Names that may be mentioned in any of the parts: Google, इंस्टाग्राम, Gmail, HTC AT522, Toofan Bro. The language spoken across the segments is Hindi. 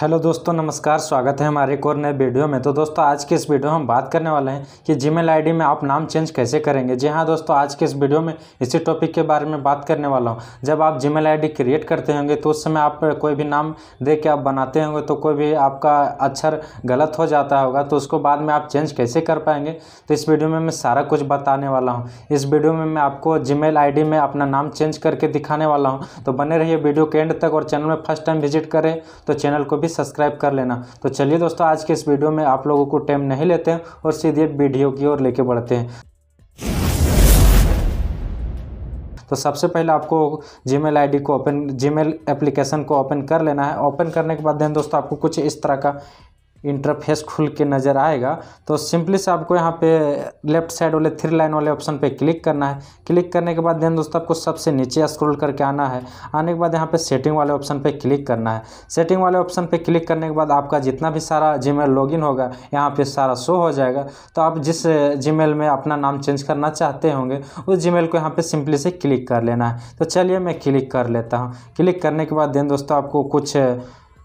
हेलो दोस्तों नमस्कार, स्वागत है हमारे एक और नए वीडियो में। तो दोस्तों आज के इस वीडियो में हम बात करने वाले हैं कि जीमेल आईडी में आप नाम चेंज कैसे करेंगे। जी हाँ दोस्तों, आज के इस वीडियो में इसी टॉपिक के बारे में बात करने वाला हूँ। जब आप जीमेल आईडी क्रिएट करते होंगे तो उस समय आप कोई भी नाम दे के आप बनाते होंगे तो कोई भी आपका अक्षर गलत हो जाता होगा, तो उसको बाद में आप चेंज कैसे कर पाएंगे, तो इस वीडियो में मैं सारा कुछ बताने वाला हूँ। इस वीडियो में मैं आपको जीमेल आईडी में अपना नाम चेंज करके दिखाने वाला हूँ, तो बने रहिए वीडियो के एंड तक। और चैनल में फर्स्ट टाइम विजिट करें तो चैनल को सब्सक्राइब कर लेना। तो चलिए दोस्तों, आज के इस वीडियो में आप लोगों को टाइम नहीं लेते हैं और सीधे वीडियो की ओर लेके बढ़ते हैं। तो सबसे पहले आपको जीमेल आईडी को ओपन, जीमेल एप्लीकेशन को ओपन कर लेना है। ओपन करने के बाद देन दोस्तों आपको कुछ इस तरह का इंटरफेस खुल के नज़र आएगा। तो सिंपली से आपको यहाँ पे लेफ्ट साइड वाले थ्री लाइन वाले ऑप्शन पे क्लिक करना है। क्लिक करने के बाद देन दोस्तों आपको सबसे नीचे स्क्रॉल करके आना है। आने के बाद यहाँ पे सेटिंग वाले ऑप्शन पे क्लिक करना है। सेटिंग वाले ऑप्शन पे क्लिक करने के बाद आपका जितना भी सारा जीमेल लॉगिन होगा यहाँ पे सारा शो हो जाएगा। तो आप जिस जीमेल में अपना नाम चेंज करना चाहते होंगे उस जीमेल को यहाँ पर सिंपली से क्लिक कर लेना है। तो चलिए मैं क्लिक कर लेता हूँ। क्लिक करने के बाद देन दोस्तों आपको कुछ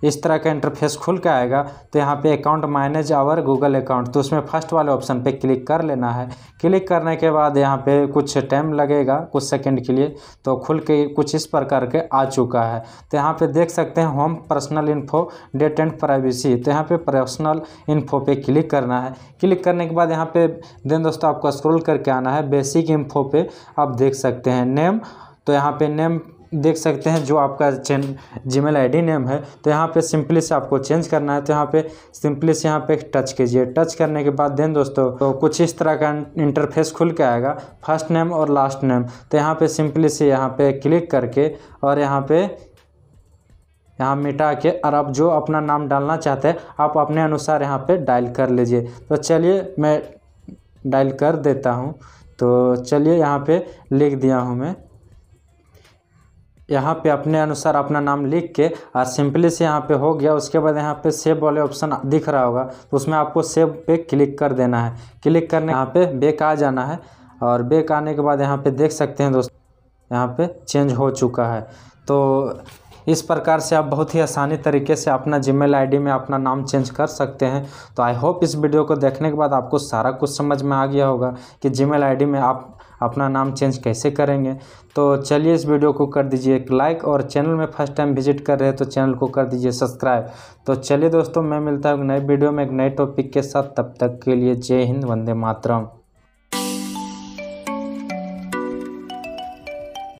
इस तरह का इंटरफेस खुल के आएगा। तो यहाँ पे account manage our Google account, तो उसमें फर्स्ट वाले ऑप्शन पे क्लिक कर लेना है। क्लिक करने के बाद यहाँ पे कुछ टाइम लगेगा, कुछ सेकंड के लिए, तो खुल के कुछ इस प्रकार के आ चुका है। तो यहाँ पे देख सकते हैं home, personal info, date and privacy. तो यहाँ पे पर्सनल इन्फो पे क्लिक करना है। क्लिक करने के बाद यहाँ पे देन दोस्तों आपको स्क्रॉल करके आना है। बेसिक इन्फो पे आप देख सकते हैं नेम, तो यहाँ पे नेम देख सकते हैं जो आपका जीमेल आईडी नेम है। तो यहाँ पे सिंपली से आपको चेंज करना है। तो यहाँ पे सिंपली से यहाँ पे टच कीजिए। टच करने के बाद देन दोस्तों तो कुछ इस तरह का इंटरफेस खुल के आएगा, फर्स्ट नेम और लास्ट नेम। तो यहाँ पे सिंपली से यहाँ पे क्लिक करके और यहाँ मिटा के, और आप जो अपना नाम डालना चाहते हैं आप अपने अनुसार यहाँ पर डायल कर लीजिए। तो चलिए मैं डायल कर देता हूँ। तो चलिए यहाँ पर लिख दिया हूँ मैं। यहाँ पे अपने अनुसार अपना नाम लिख के और सिंपली से यहाँ पे हो गया। उसके बाद यहाँ पे सेव वाले ऑप्शन दिख रहा होगा, तो उसमें आपको सेव पे क्लिक कर देना है। क्लिक करने यहाँ पे बैक आ जाना है और बैक आने के बाद यहाँ पे देख सकते हैं दोस्तों यहाँ पे चेंज हो चुका है। तो इस प्रकार से आप बहुत ही आसानी तरीके से अपना जीमेल आईडी में अपना नाम चेंज कर सकते हैं। तो आई होप इस वीडियो को देखने के बाद आपको सारा कुछ समझ में आ गया होगा कि जीमेल आईडी में आप अपना नाम चेंज कैसे करेंगे। तो चलिए इस वीडियो को कर दीजिए एक लाइक, और चैनल में फर्स्ट टाइम विजिट कर रहे हैं तो चैनल को कर दीजिए सब्सक्राइब। तो चलिए दोस्तों, मैं मिलता हूँ नए वीडियो में एक नए टॉपिक के साथ। तब तक के लिए जय हिंद, वंदे मातरम।